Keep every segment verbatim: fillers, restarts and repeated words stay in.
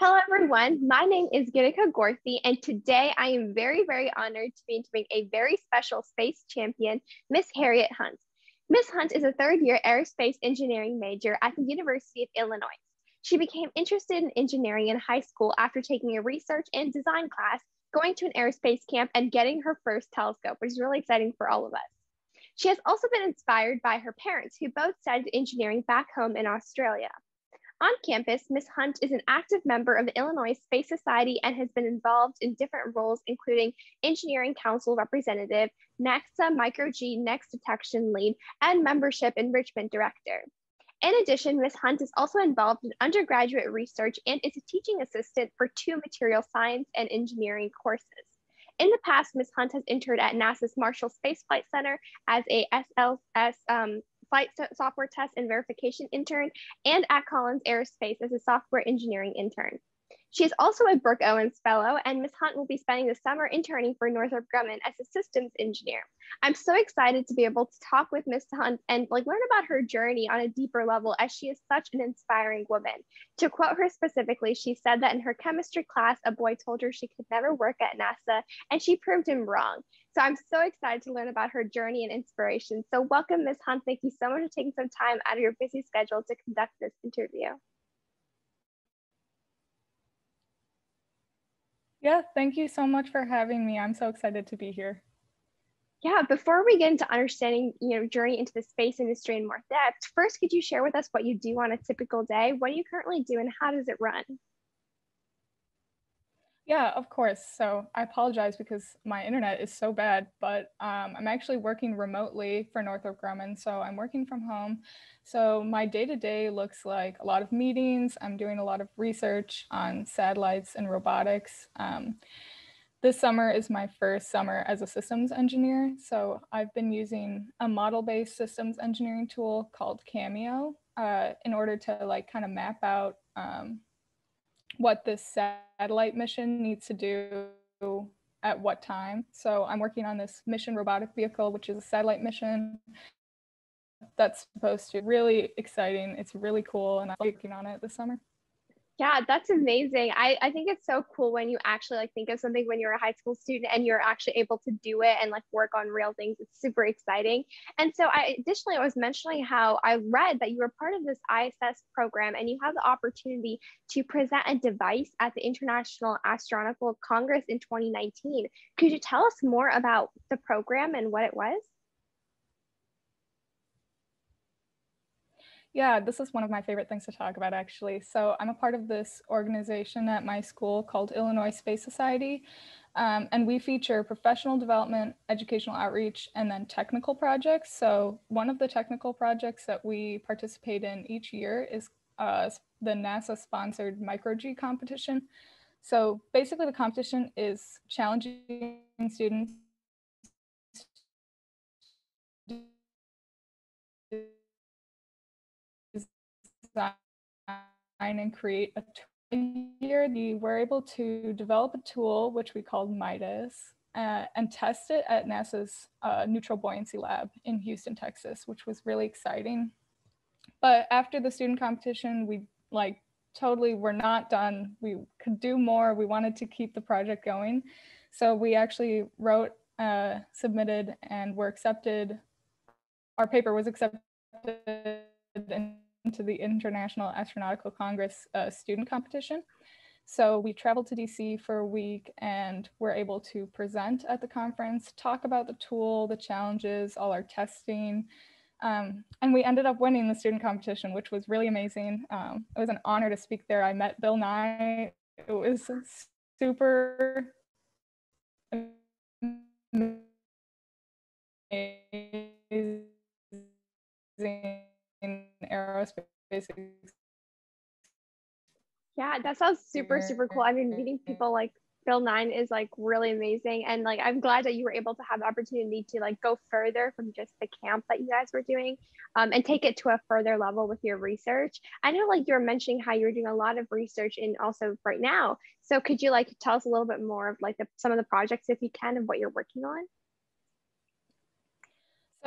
Hello, everyone. My name is Gitika Gorthi, and today I am very, very honored to be interviewing a very special space champion, Miss Harriet Hunt. Miss Hunt is a third-year aerospace engineering major at the University of Illinois. She became interested in engineering in high school after taking a research and design class, going to an aerospace camp, and getting her first telescope, which is really exciting for all of us. She has also been inspired by her parents, who both studied engineering back home in Australia. On campus, Miz Hunt is an active member of the Illinois Space Society and has been involved in different roles, including Engineering Council Representative, NASA Micro-G Next Detection Lead, and Membership Enrichment Director. In addition, Miz Hunt is also involved in undergraduate research and is a teaching assistant for two material science and engineering courses. In the past, Miz Hunt has interned at NASA's Marshall Space Flight Center as a S L S um, flight software test and verification intern, and at Collins Aerospace as a software engineering intern. She is also a Brooke Owens Fellow, and Miz Hunt will be spending the summer interning for Northrop Grumman as a systems engineer. I'm so excited to be able to talk with Miz Hunt and like learn about her journey on a deeper level, as she is such an inspiring woman. To quote her specifically, she said that in her chemistry class, a boy told her she could never work at NASA, and she proved him wrong. So I'm so excited to learn about her journey and inspiration. So welcome, Miz Hunt. Thank you so much for taking some time out of your busy schedule to conduct this interview. Yeah, thank you so much for having me. I'm so excited to be here. Yeah, before we get into understanding you know, journey into the space industry in more depth, first, could you share with us what you do on a typical day? What do you currently do and how does it run? Yeah, of course. So I apologize because my internet is so bad, but um, I'm actually working remotely for Northrop Grumman. So I'm working from home. So my day-to-day looks like a lot of meetings. I'm doing a lot of research on satellites and robotics. Um, this summer is my first summer as a systems engineer. So I've been using a model-based systems engineering tool called Cameo uh, in order to like kind of map out um, what this satellite mission needs to do at what time. So I'm working on this mission robotic vehicle, which is a satellite mission that's supposed to be really exciting. It's really cool, and I'm working on it this summer. Yeah, that's amazing. I, I think it's so cool when you actually like think of something when you're a high school student and you're actually able to do it and like work on real things. It's super exciting. And so I additionally, I was mentioning how I read that you were part of this I S S program and you had the opportunity to present a device at the International Astronautical Congress in twenty nineteen. Could you tell us more about the program and what it was? Yeah, this is one of my favorite things to talk about, actually. So I'm a part of this organization at my school called Illinois Space Society, um, and we feature professional development, educational outreach, and then technical projects. So one of the technical projects that we participate in each year is uh, the NASA-sponsored Micro-G competition. So basically, the competition is challenging students and create a year. We were able to develop a tool which we called Midas uh, and test it at NASA's uh, neutral buoyancy lab in Houston, Texas, which was really exciting. But after the student competition, we like totally were not done. We could do more. We wanted to keep the project going. So we actually wrote, uh, submitted, and were accepted. Our paper was accepted and to the International Astronautical Congress uh, student competition. So we traveled to D C for a week and were able to present at the conference, talk about the tool, the challenges, all our testing. Um, and we ended up winning the student competition, which was really amazing. Um, it was an honor to speak there. I met Bill Nye. It was super amazing. Aerospace. Yeah, that sounds super, super cool. I mean, meeting people like Bill Nye is like really amazing. And like, I'm glad that you were able to have the opportunity to like go further from just the camp that you guys were doing um, and take it to a further level with your research. I know like you were mentioning how you were doing a lot of research and also right now. So could you like tell us a little bit more of like the, some of the projects, if you can, and what you're working on?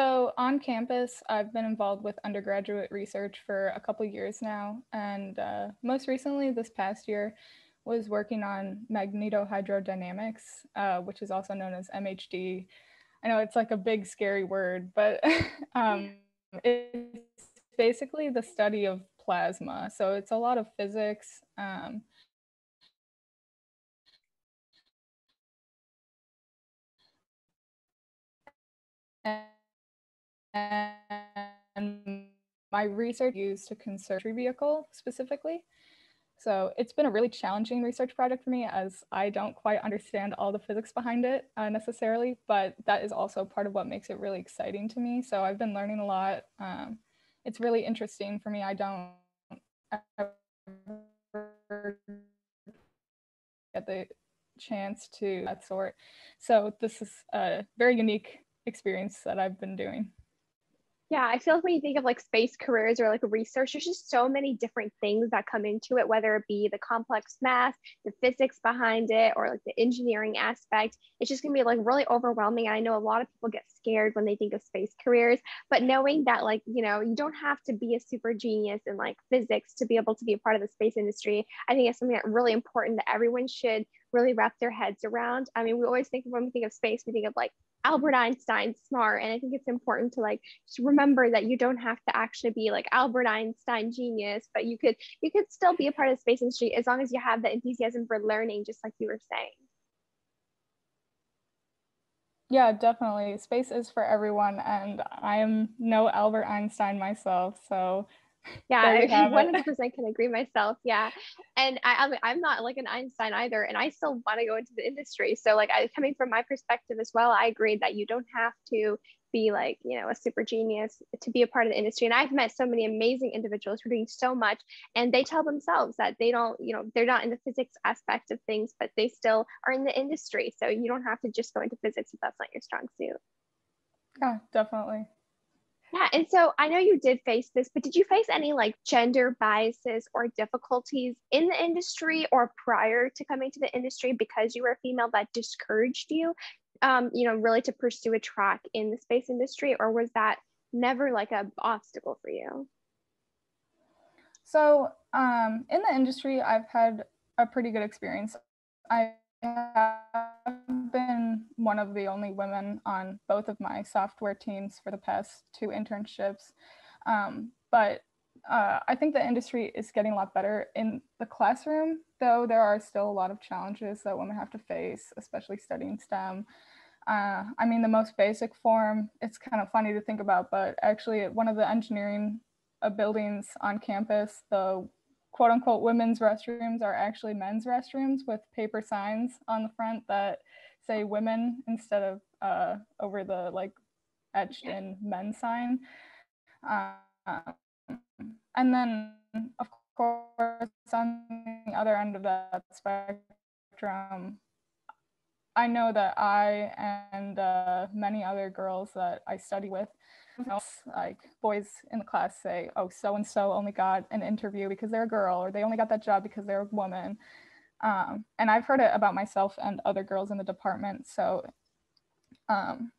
So on campus, I've been involved with undergraduate research for a couple years now, and uh, most recently this past year was working on magnetohydrodynamics, uh, which is also known as M H D. I know it's like a big scary word, but um, it's basically the study of plasma. So it's a lot of physics. Um, and my research used to conserve the vehicle specifically. So it's been a really challenging research project for me, as I don't quite understand all the physics behind it uh, necessarily, but that is also part of what makes it really exciting to me. So I've been learning a lot. Um, it's really interesting for me. I don't ever get the chance to that sort. So this is a very unique experience that I've been doing. Yeah, I feel like when you think of like space careers or like research, there's just so many different things that come into it, whether it be the complex math, the physics behind it, or like the engineering aspect. It's just gonna be like really overwhelming. I know a lot of people get scared when they think of space careers, but knowing that like, you know, you don't have to be a super genius in like physics to be able to be a part of the space industry, I think it's something that's really important that everyone should really wrap their heads around. I mean, we always think when we think of space, we think of like Albert Einstein's smart, and I think it's important to like just remember that you don't have to actually be like Albert Einstein genius, but you could you could still be a part of the space industry as long as you have the enthusiasm for learning, just like you were saying. Yeah, definitely. Space is for everyone, and I am no Albert Einstein myself, so yeah, I one hundred percent can agree myself. Yeah, and I, I'm, I'm not like an Einstein either, and I still want to go into the industry. So like I, coming from my perspective as well, I agree that you don't have to be like, you know, a super genius to be a part of the industry. And I've met so many amazing individuals who are doing so much, and they tell themselves that they don't, you know, they're not in the physics aspect of things, but they still are in the industry. So you don't have to just go into physics if that's not your strong suit. Yeah, definitely. Yeah, and so I know you did face this, but did you face any like gender biases or difficulties in the industry or prior to coming to the industry because you were a female that discouraged you, um, you know, really to pursue a track in the space industry, or was that never like an obstacle for you? So um, in the industry, I've had a pretty good experience. I have been one of the only women on both of my software teams for the past two internships, um, but uh, I think the industry is getting a lot better in the classroom, though there are still a lot of challenges that women have to face, especially studying STEM. Uh, I mean, the most basic form, it's kind of funny to think about, but actually at one of the engineering uh, buildings on campus, the quote unquote women's restrooms are actually men's restrooms with paper signs on the front that say women instead of uh, over the like etched in men's sign. Um, and then of course on the other end of that spectrum, I know that I and uh, many other girls that I study with, like boys in the class say, oh, so-and-so only got an interview because they're a girl, or they only got that job because they're a woman. Um, and I've heard it about myself and other girls in the department. So um,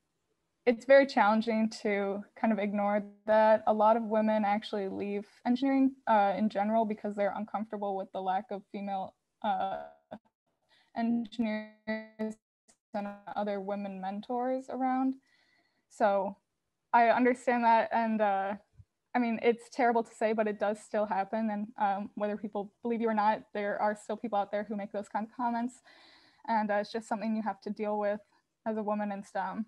it's very challenging to kind of ignore that. A lot of women actually leave engineering uh, in general because they're uncomfortable with the lack of female uh, engineers and other women mentors around. So I understand that, and uh, I mean, it's terrible to say, but it does still happen, and um, whether people believe you or not, there are still people out there who make those kind of comments, and uh, it's just something you have to deal with as a woman in STEM.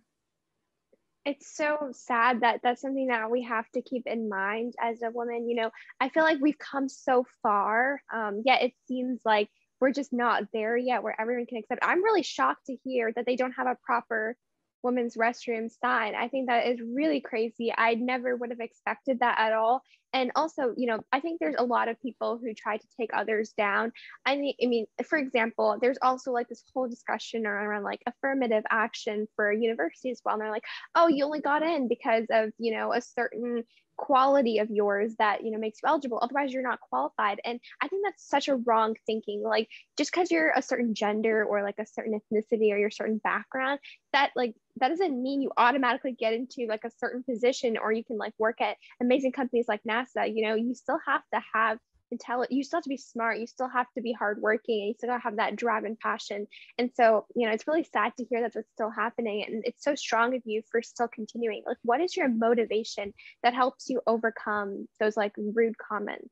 It's so sad that that's something that we have to keep in mind as a woman. You know, I feel like we've come so far, um, yet it seems like we're just not there yet where everyone can accept. I'm really shocked to hear that they don't have a proper women's restroom sign. I think that is really crazy. I never would have expected that at all. And also, you know, I think there's a lot of people who try to take others down. I mean, I mean, for example, there's also like this whole discussion around like affirmative action for universities as well. And they're like, oh, you only got in because of, you know, a certain quality of yours that, you know, makes you eligible. Otherwise, you're not qualified. And I think that's such a wrong thinking. Like, just because you're a certain gender or like a certain ethnicity or your certain background, that like, that doesn't mean you automatically get into like a certain position or you can like work at amazing companies like NASA. You know, you still have to have intelligence, you still have to be smart, you still have to be hardworking, and you still gotta have that drive and passion. And so, you know, it's really sad to hear that that's still happening. And it's so strong of you for still continuing. Like, what is your motivation that helps you overcome those like rude comments?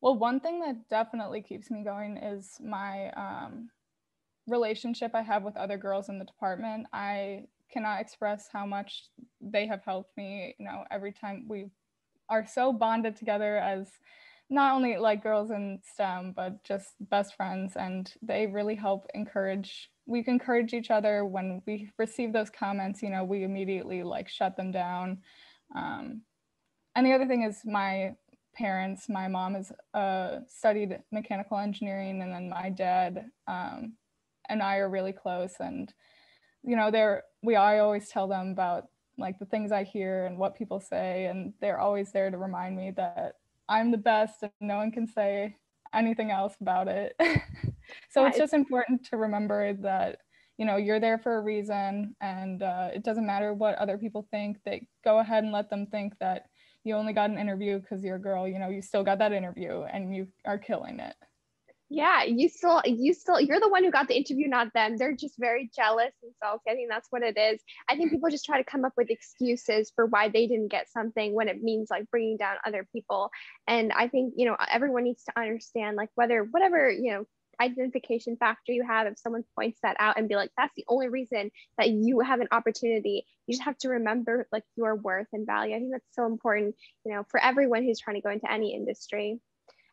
Well, one thing that definitely keeps me going is my um, relationship I have with other girls in the department. I cannot express how much they have helped me. You know, every time we are so bonded together as not only like girls in STEM, but just best friends. And they really help encourage, we encourage each other. When we receive those comments, you know, we immediately like shut them down. Um, and the other thing is my parents. My mom is uh, studied mechanical engineering, and then my dad um, and I are really close. And, you know, they're, we, I always tell them about like the things I hear and what people say. And they're always there to remind me that I'm the best and no one can say anything else about it. So yeah, it's just important to remember that, you know, you're there for a reason, and uh, it doesn't matter what other people think. They go ahead and let them think that you only got an interview because you're a girl. You know, you still got that interview and you are killing it. Yeah, you still, you still, you're the one who got the interview, not them. They're just very jealous and salty. I think that's what it is. I think people just try to come up with excuses for why they didn't get something when it means like bringing down other people. And I think, you know, everyone needs to understand like whether, whatever, you know, identification factor you have, if someone points that out and be like, that's the only reason that you have an opportunity, you just have to remember like your worth and value. I think that's so important, you know, for everyone who's trying to go into any industry.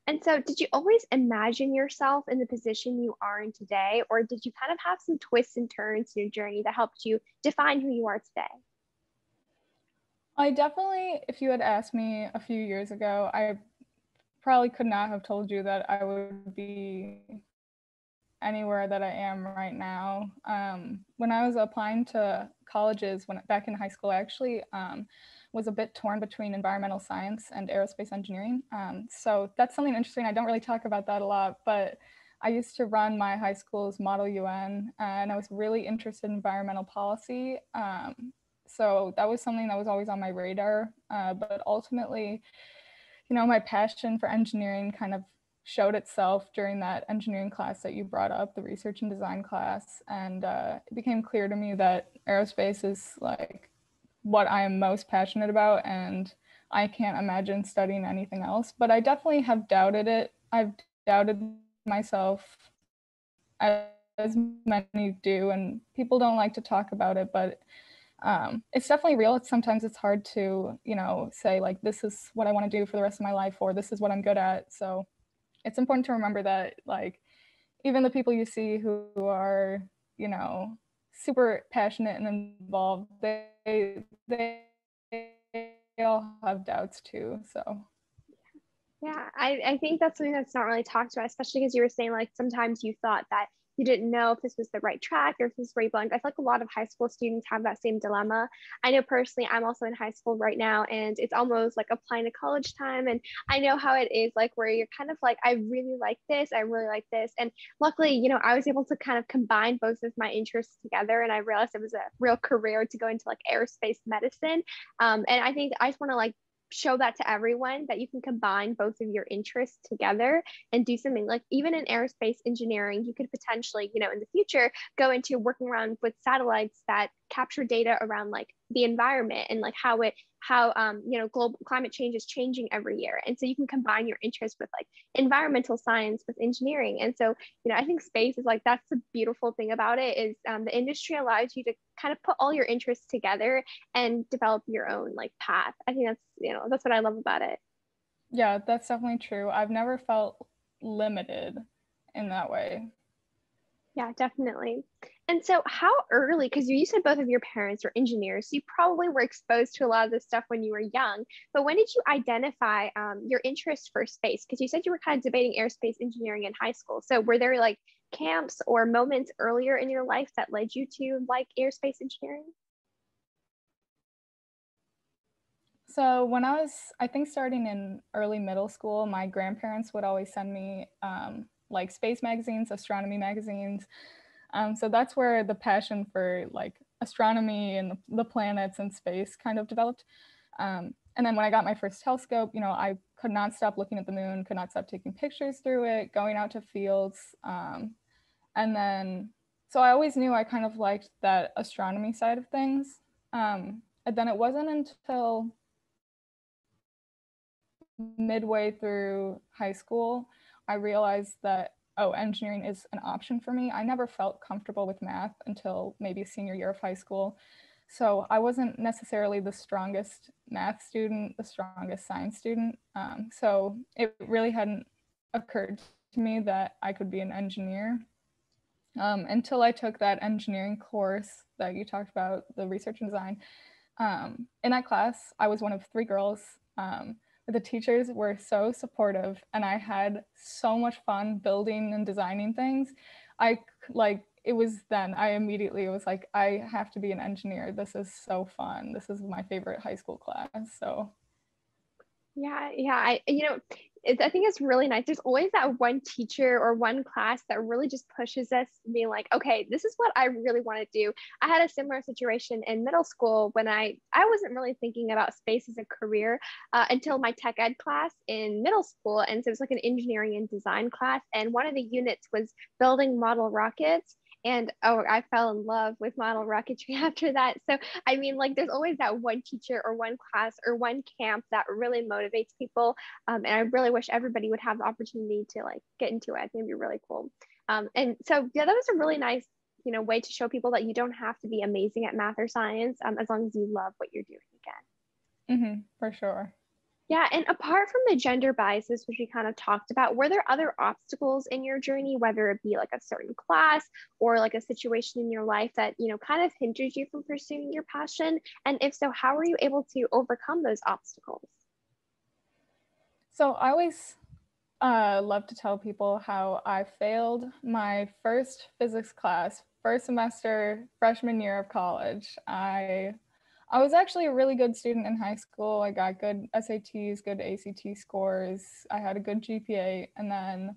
And so did you always imagine yourself in the position you are in today, or did you kind of have some twists and turns in your journey that helped you define who you are today? I definitely, if you had asked me a few years ago, I probably could not have told you that I would be anywhere that I am right now. Um, when I was applying to colleges when back in high school, I actually um, was a bit torn between environmental science and aerospace engineering. Um, so that's something interesting. I don't really talk about that a lot, but I used to run my high school's Model U N, and I was really interested in environmental policy. Um, so that was something that was always on my radar. Uh, but ultimately, you know, my passion for engineering kind of showed itself during that engineering class that you brought up, the research and design class. And uh, it became clear to me that aerospace is like what I am most passionate about, and I can't imagine studying anything else. But I definitely have doubted it. I've doubted myself, as many do, and people don't like to talk about it, but um, it's definitely real. It's, sometimes it's hard to, you know, say like, this is what I want to do for the rest of my life, or this is what I'm good at. So it's important to remember that, like, even the people you see who are, you know, super passionate and involved, they they, they all have doubts too. So yeah, I, I think that's something that's not really talked about, especially because you were saying like sometimes you thought that you didn't know if this was the right track or if this is where you belong. I feel like a lot of high school students have that same dilemma. I know personally, I'm also in high school right now, and it's almost like applying to college time. And I know how it is, like where you're kind of like, I really like this, I really like this. And luckily, you know, I was able to kind of combine both of my interests together, and I realized it was a real career to go into like aerospace medicine. Um, and I think I just want to like show that to everyone, that you can combine both of your interests together and do something like, even in aerospace engineering, you could potentially, you know, in the future, go into working around with satellites that capture data around like the environment and like how it, how, um, you know, global climate change is changing every year. And so you can combine your interest with like environmental science with engineering. And so, you know, I think space is like, that's the beautiful thing about it, is um, the industry allows you to kind of put all your interests together and develop your own like path. I think that's, you know, that's what I love about it. Yeah, that's definitely true. I've never felt limited in that way. Yeah, definitely. And so how early, because you said both of your parents were engineers, so you probably were exposed to a lot of this stuff when you were young, but when did you identify um, your interest for space? Because you said you were kind of debating aerospace engineering in high school. So were there like camps or moments earlier in your life that led you to like aerospace engineering? So when I was, I think starting in early middle school, my grandparents would always send me um, like space magazines, astronomy magazines. Um, so that's where the passion for like astronomy and the, the planets and space kind of developed. Um, and then when I got my first telescope, you know, I could not stop looking at the moon, could not stop taking pictures through it, going out to fields. Um, and then, so I always knew I kind of liked that astronomy side of things. Um, and then it wasn't until midway through high school, I realized that, oh, engineering is an option for me. I never felt comfortable with math until maybe senior year of high school. So I wasn't necessarily the strongest math student, the strongest science student. Um, so it really hadn't occurred to me that I could be an engineer um, until I took that engineering course that you talked about, the research and design. Um, in that class, I was one of three girls. Um, The teachers were so supportive and I had so much fun building and designing things. I like, it was then I immediately was like, I have to be an engineer. This is so fun. This is my favorite high school class. So. Yeah, yeah, I, you know, it, I think it's really nice. There's always that one teacher or one class that really just pushes us to be like, okay, this is what I really want to do. I had a similar situation in middle school when I, I wasn't really thinking about space as a career uh, until my tech ed class in middle school. And so it was like an engineering and design class. And one of the units was building model rockets. And oh, I fell in love with model rocketry after that. So, I mean, like there's always that one teacher or one class or one camp that really motivates people. Um, and I really wish everybody would have the opportunity to like get into it. I think it'd be really cool. Um, and so, yeah, that was a really nice, you know, way to show people that you don't have to be amazing at math or science um, as long as you love what you're doing again. Mm-hmm, for sure. Yeah, and apart from the gender biases, which we kind of talked about, were there other obstacles in your journey, whether it be like a certain class or like a situation in your life that, you know, kind of hindered you from pursuing your passion? And if so, how were you able to overcome those obstacles? So I always uh, love to tell people how I failed my first physics class, first semester, freshman year of college. I I was actually a really good student in high school. I got good S A Ts, good A C T scores. I had a good G P A. And then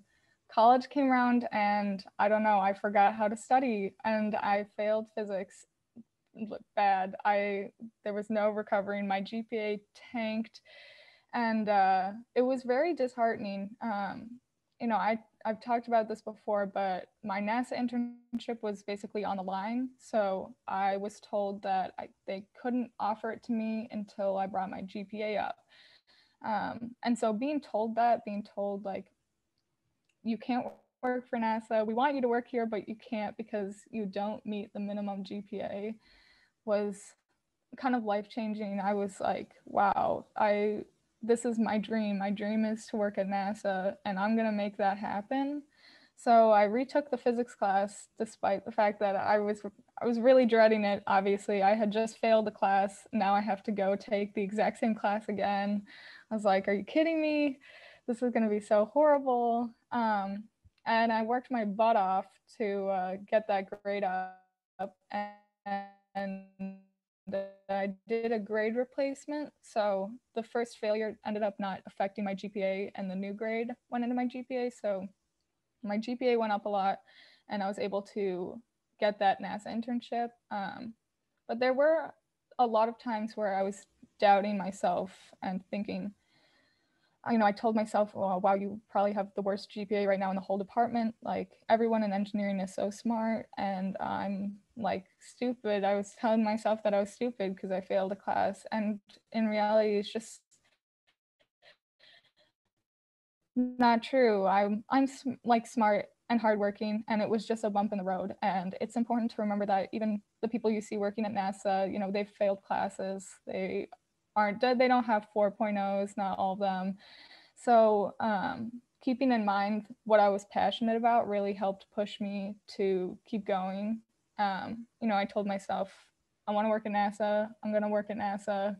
college came around and I don't know, I forgot how to study and I failed physics bad. I, there was no recovering. My G P A tanked and uh, it was very disheartening. Um, you know, I, I've talked about this before, but my NASA internship was basically on the line. So I was told that I, they couldn't offer it to me until I brought my G P A up. Um, and so being told that, being told like, you can't work for NASA, we want you to work here, but you can't because you don't meet the minimum G P A was kind of life-changing. I was like, wow, I... this is my dream. My dream is to work at NASA and I'm going to make that happen. So I retook the physics class despite the fact that I was I was really dreading it. Obviously, I had just failed the class. Now I have to go take the exact same class again. I was like, are you kidding me? This is going to be so horrible. Um, and I worked my butt off to uh, get that grade up and, and I did a grade replacement, so the first failure ended up not affecting my G P A and the new grade went into my G P A, so my G P A went up a lot and I was able to get that NASA internship. Um, but there were a lot of times where I was doubting myself and thinking, you know, I told myself, oh, wow, you probably have the worst G P A right now in the whole department. Like everyone in engineering is so smart and I'm like stupid. I was telling myself that I was stupid because I failed a class. And in reality, it's just not true. I'm, I'm like smart and hardworking and it was just a bump in the road. And it's important to remember that even the people you see working at NASA, you know, they've failed classes. They aren't dead. They don't have four point ohs, not all of them. So um, keeping in mind what I was passionate about really helped push me to keep going. Um, you know, I told myself, I want to work at NASA. I'm going to work at NASA.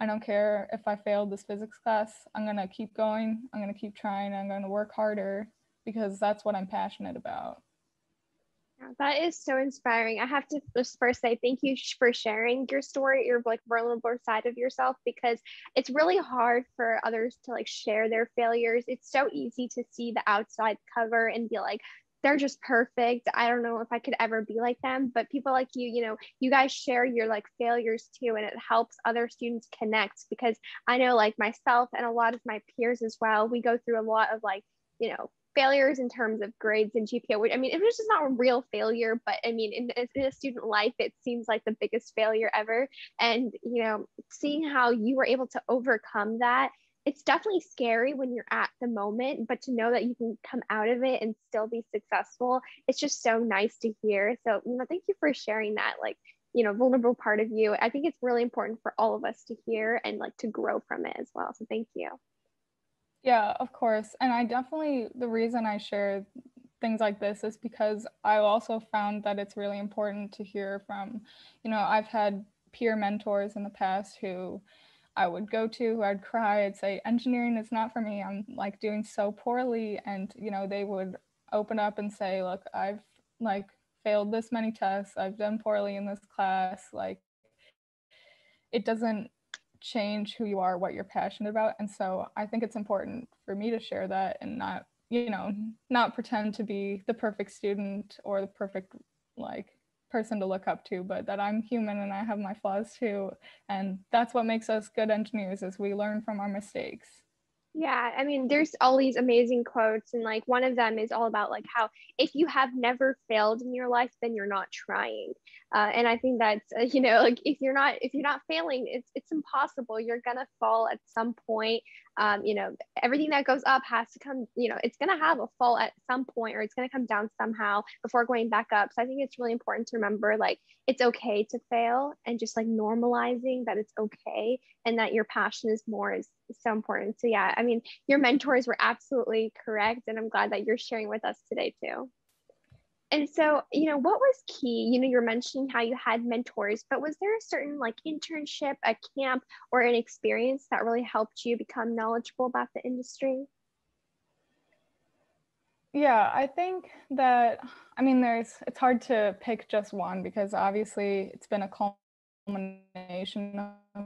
I don't care if I failed this physics class. I'm going to keep going. I'm going to keep trying. I'm going to work harder because that's what I'm passionate about. That is so inspiring. I have to just first say thank you for sharing your story, your like vulnerable side of yourself, because it's really hard for others to like share their failures. It's so easy to see the outside cover and be like, they're just perfect. I don't know if I could ever be like them, but people like you, you know, you guys share your like failures too, and it helps other students connect, because I know like myself and a lot of my peers as well, we go through a lot of like, you know, failures in terms of grades and G P A, which I mean, it was just not a real failure, but I mean, in, in a student life, it seems like the biggest failure ever. And, you know, seeing how you were able to overcome that, it's definitely scary when you're at the moment, but to know that you can come out of it and still be successful, it's just so nice to hear. So, you know, thank you for sharing that, like, you know, vulnerable part of you. I think it's really important for all of us to hear and like to grow from it as well. So thank you. Yeah, of course. And I definitely, the reason I share things like this is because I also found that it's really important to hear from, you know, I've had peer mentors in the past who I would go to, who I'd cry, I'd say, engineering is not for me, I'm like doing so poorly. And, you know, they would open up and say, look, I've like failed this many tests, I've done poorly in this class, like, it doesn't change who you are, what you're passionate about. And so I think it's important for me to share that and not, you know, not pretend to be the perfect student or the perfect like person to look up to, but that I'm human and I have my flaws too. And that's what makes us good engineers, is we learn from our mistakes. Yeah, I mean, there's all these amazing quotes, and like one of them is all about like how if you have never failed in your life, then you're not trying. Uh, and I think that's, uh, you know, like if you're not if you're not failing, it's it's impossible. You're gonna fall at some point. Um, you know, everything that goes up has to come, you know, it's gonna have a fall at some point, or it's gonna come down somehow before going back up. So I think it's really important to remember, like, it's okay to fail, and just like normalizing that it's okay and that your passion is more is, is so important. So yeah, I mean, your mentors were absolutely correct, and I'm glad that you're sharing with us today too. And so, you know, what was key? You know, you're mentioning how you had mentors, but was there a certain like internship, a camp, or an experience that really helped you become knowledgeable about the industry? Yeah, I think that, I mean, there's, it's hard to pick just one, because obviously it's been a culmination of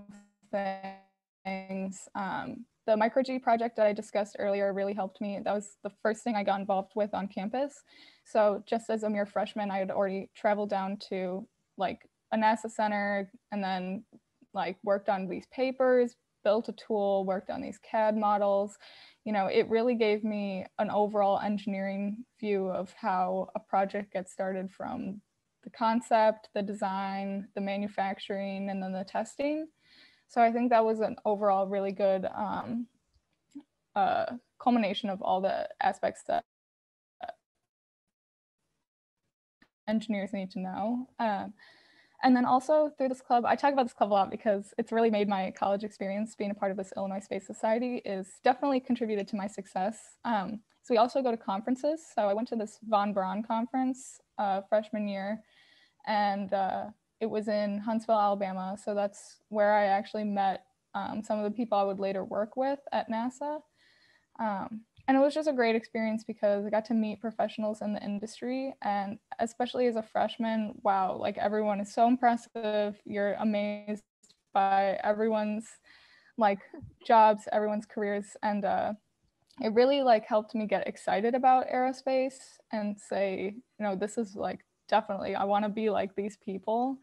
things. Um, the Micro-G project that I discussed earlier really helped me. That was the first thing I got involved with on campus. So just as a mere freshman, I had already traveled down to like a NASA center and then like worked on these papers, built a tool, worked on these C A D models. You know, it really gave me an overall engineering view of how a project gets started from the concept, the design, the manufacturing, and then the testing. So I think that was an overall really good um, uh, culmination of all the aspects that engineers need to know. Um, and then also through this club, I talk about this club a lot because it's really made my college experience being a part of this Illinois Space Society is definitely contributed to my success. Um, so we also go to conferences. So I went to this Von Braun conference uh, freshman year, and uh, it was in Huntsville, Alabama. So that's where I actually met um, some of the people I would later work with at NASA. Um, and it was just a great experience because I got to meet professionals in the industry, and especially as a freshman, wow, like everyone is so impressive. You're amazed by everyone's like jobs, everyone's careers. And uh, it really like helped me get excited about aerospace and say, you know, this is like, definitely, I want to be like these people.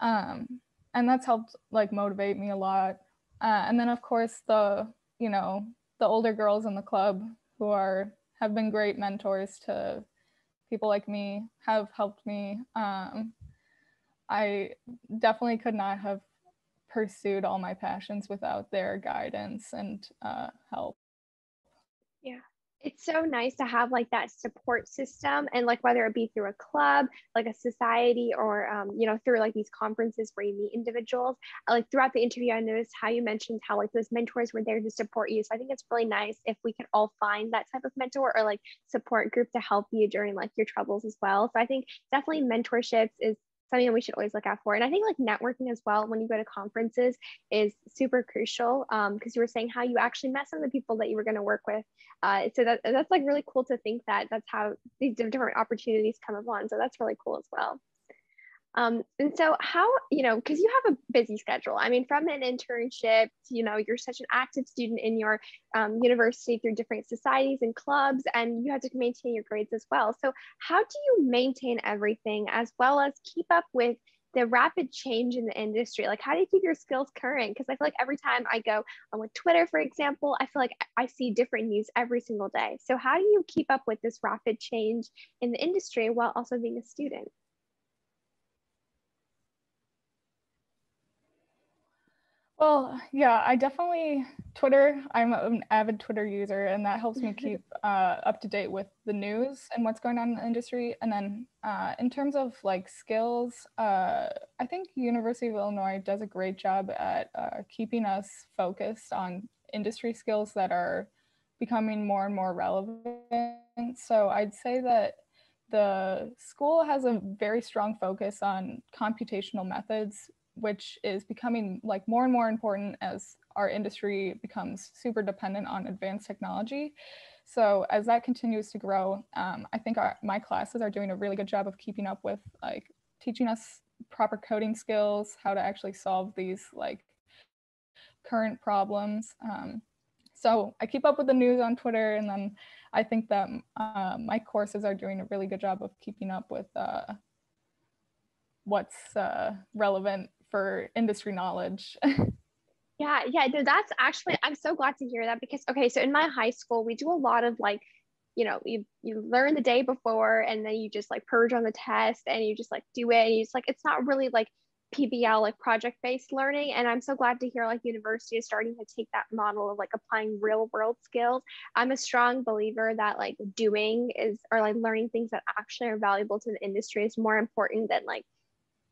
Um, and that's helped like motivate me a lot. Uh, and then of course the, you know, the older girls in the club who are, have been great mentors to people like me, have helped me. Um, I definitely could not have pursued all my passions without their guidance and uh, help. Yeah. It's so nice to have like that support system, and like whether it be through a club, like a society, or um, you know, through like these conferences where you meet individuals. I, like throughout the interview, I noticed how you mentioned how like those mentors were there to support you. So I think it's really nice if we could all find that type of mentor or like support group to help you during like your troubles as well. So I think definitely mentorships is something that we should always look out for. And I think like networking as well, when you go to conferences, is super crucial, because um, you were saying how you actually met some of the people that you were going to work with. Uh, so that, that's like really cool to think that that's how these different opportunities come along. So that's really cool as well. Um, and so how, you know, because you have a busy schedule, I mean, from an internship, you know, you're such an active student in your um, university through different societies and clubs, and you have to maintain your grades as well. So how do you maintain everything as well as keep up with the rapid change in the industry? Like, how do you keep your skills current? Because I feel like every time I go on with Twitter, for example, I feel like I see different news every single day. So how do you keep up with this rapid change in the industry while also being a student? Well, yeah, I definitely, Twitter, I'm an avid Twitter user, and that helps me keep uh, up to date with the news and what's going on in the industry. And then uh, in terms of like skills, uh, I think University of Illinois does a great job at uh, keeping us focused on industry skills that are becoming more and more relevant. So I'd say that the school has a very strong focus on computational methods, which is becoming like more and more important as our industry becomes super dependent on advanced technology. So as that continues to grow, um, I think our, my classes are doing a really good job of keeping up with like teaching us proper coding skills, how to actually solve these like current problems. Um, so I keep up with the news on Twitter, and then I think that uh, my courses are doing a really good job of keeping up with uh, what's uh, relevant for industry knowledge. yeah, yeah, no, that's actually, I'm so glad to hear that, because, okay, so in my high school, we do a lot of like, you know, you, you learn the day before, and then you just like purge on the test, and you just like do it, and you just like, it's not really like P B L, like project-based learning. And I'm so glad to hear like university is starting to take that model of like applying real world skills. I'm a strong believer that like doing is, or like learning things that actually are valuable to the industry is more important than like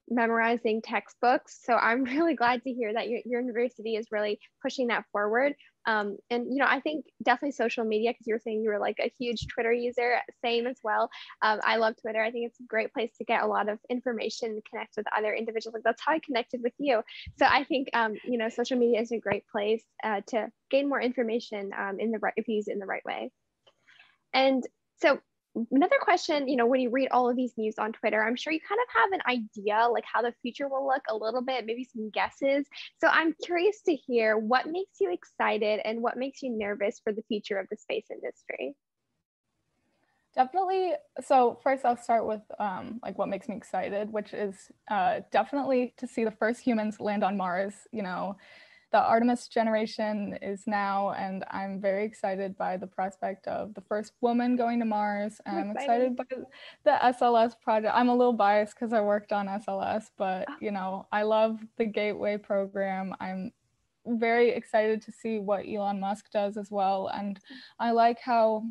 memorizing textbooks. So I'm really glad to hear that your, your university is really pushing that forward. Um, and, you know, I think definitely social media, because you were saying you were like a huge Twitter user, same as well. Um, I love Twitter. I think it's a great place to get a lot of information and connect with other individuals. Like that's how I connected with you. So I think, um, you know, social media is a great place uh, to gain more information um, in the right, if you use it in the right way. And so another question, you know, when you read all of these news on Twitter, I'm sure you kind of have an idea like how the future will look a little bit, maybe some guesses. So I'm curious to hear what makes you excited and what makes you nervous for the future of the space industry? Definitely. So first I'll start with um, like what makes me excited, which is uh, definitely to see the first humans land on Mars. You know, the Artemis generation is now, and I'm very excited by the prospect of the first woman going to Mars. And I'm excited by the S L S project. I'm a little biased because I worked on S L S, but you know, I love the Gateway program. I'm very excited to see what Elon Musk does as well. And I like how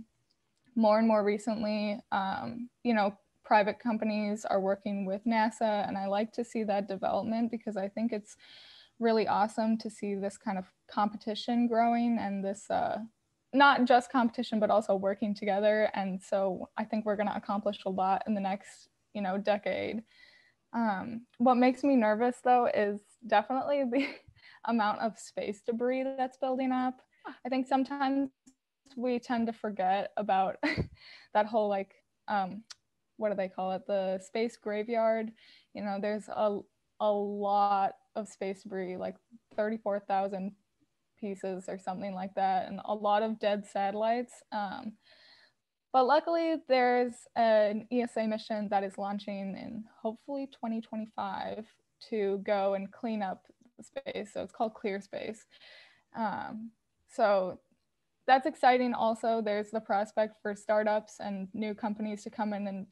more and more recently, um, you know, private companies are working with NASA, and I like to see that development because I think it's really awesome to see this kind of competition growing, and this uh, not just competition, but also working together. And so I think we're going to accomplish a lot in the next, you know, decade. Um, what makes me nervous though is definitely the amount of space debris that's building up. I think sometimes we tend to forget about that whole like, um, what do they call it? The space graveyard. You know, there's a a lot of space debris, like thirty-four thousand pieces or something like that, and a lot of dead satellites. Um, but luckily there's an E S A mission that is launching in hopefully twenty twenty-five to go and clean up the space. So it's called Clear Space. Um, so that's exciting. Also, there's the prospect for startups and new companies to come in and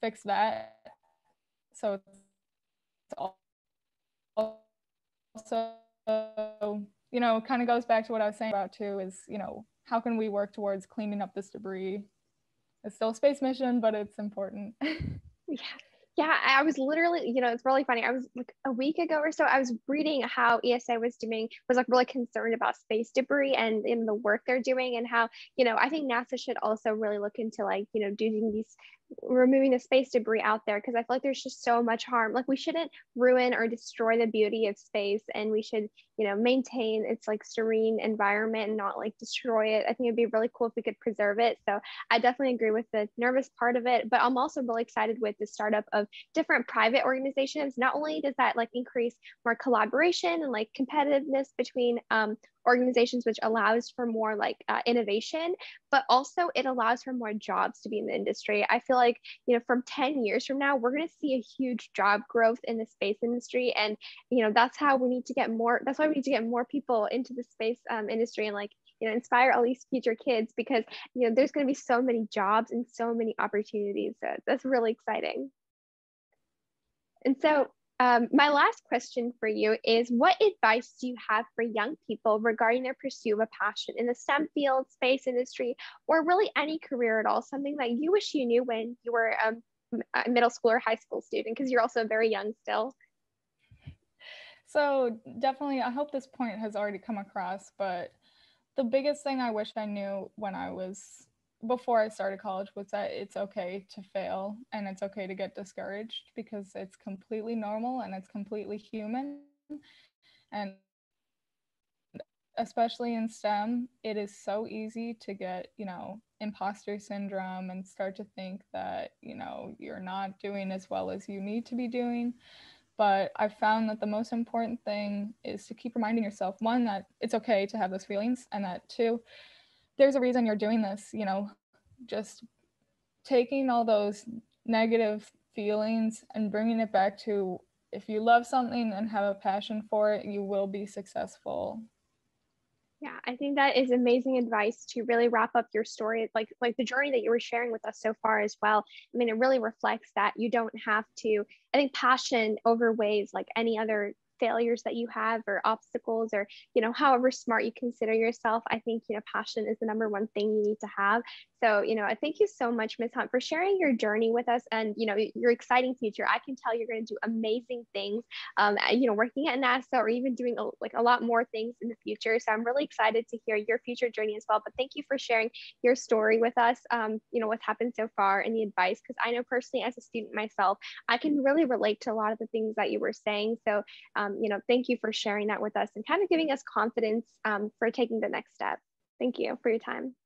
fix that. So it's all also, you know, kind of goes back to what I was saying about too is, you know, how can we work towards cleaning up this debris? It's still a space mission, but it's important. Yeah. Yeah, I was literally, you know, it's really funny. I was like a week ago or so, I was reading how E S A was doing, was like really concerned about space debris and in the work they're doing, and how, you know, I think NASA should also really look into like, you know, doing these, removing the space debris out there, because I feel like there's just so much harm. Like we shouldn't ruin or destroy the beauty of space, and we should, you know, maintain its like serene environment and not like destroy it. I think it'd be really cool if we could preserve it. So I definitely agree with the nervous part of it, but I'm also really excited with the startup of different private organizations. Not only does that like increase more collaboration and like competitiveness between um, organizations, which allows for more like uh, innovation, but also it allows for more jobs to be in the industry. I feel like, you know, from ten years from now, we're going to see a huge job growth in the space industry. And, you know, that's how we need to get more, that's why we need to get more people into the space um, industry and like, you know, inspire at least future kids, because, you know, there's going to be so many jobs and so many opportunities. So that's really exciting. And so Um, my last question for you is, what advice do you have for young people regarding their pursuit of a passion in the STEM field, space industry, or really any career at all? Something that you wish you knew when you were um, a middle school or high school student, because you're also very young still. So definitely, I hope this point has already come across, but the biggest thing I wish I knew when I was, before I started college, was that it's okay to fail and it's okay to get discouraged, because it's completely normal and it's completely human. And especially in STEM, it is so easy to get, you know, imposter syndrome and start to think that, you know, you're not doing as well as you need to be doing. But I found that the most important thing is to keep reminding yourself, one, that it's okay to have those feelings, and that two, there's a reason you're doing this, you know, just taking all those negative feelings and bringing it back to, if you love something and have a passion for it, you will be successful. Yeah, I think that is amazing advice to really wrap up your story, like like the journey that you were sharing with us so far as well. I mean, it really reflects that you don't have to, I think passion overweighs like any other failures that you have or obstacles, or, you know, however smart you consider yourself. I think, you know, passion is the number one thing you need to have. So, you know, I thank you so much, Miz Hunt, for sharing your journey with us, and, you know, your exciting future. I can tell you're going to do amazing things, um, you know, working at NASA, or even doing a, like a lot more things in the future. So I'm really excited to hear your future journey as well. But thank you for sharing your story with us, um, you know, what's happened so far and the advice, because I know personally as a student myself, I can really relate to a lot of the things that you were saying. So, um, you know, thank you for sharing that with us and kind of giving us confidence um, for taking the next step. Thank you for your time.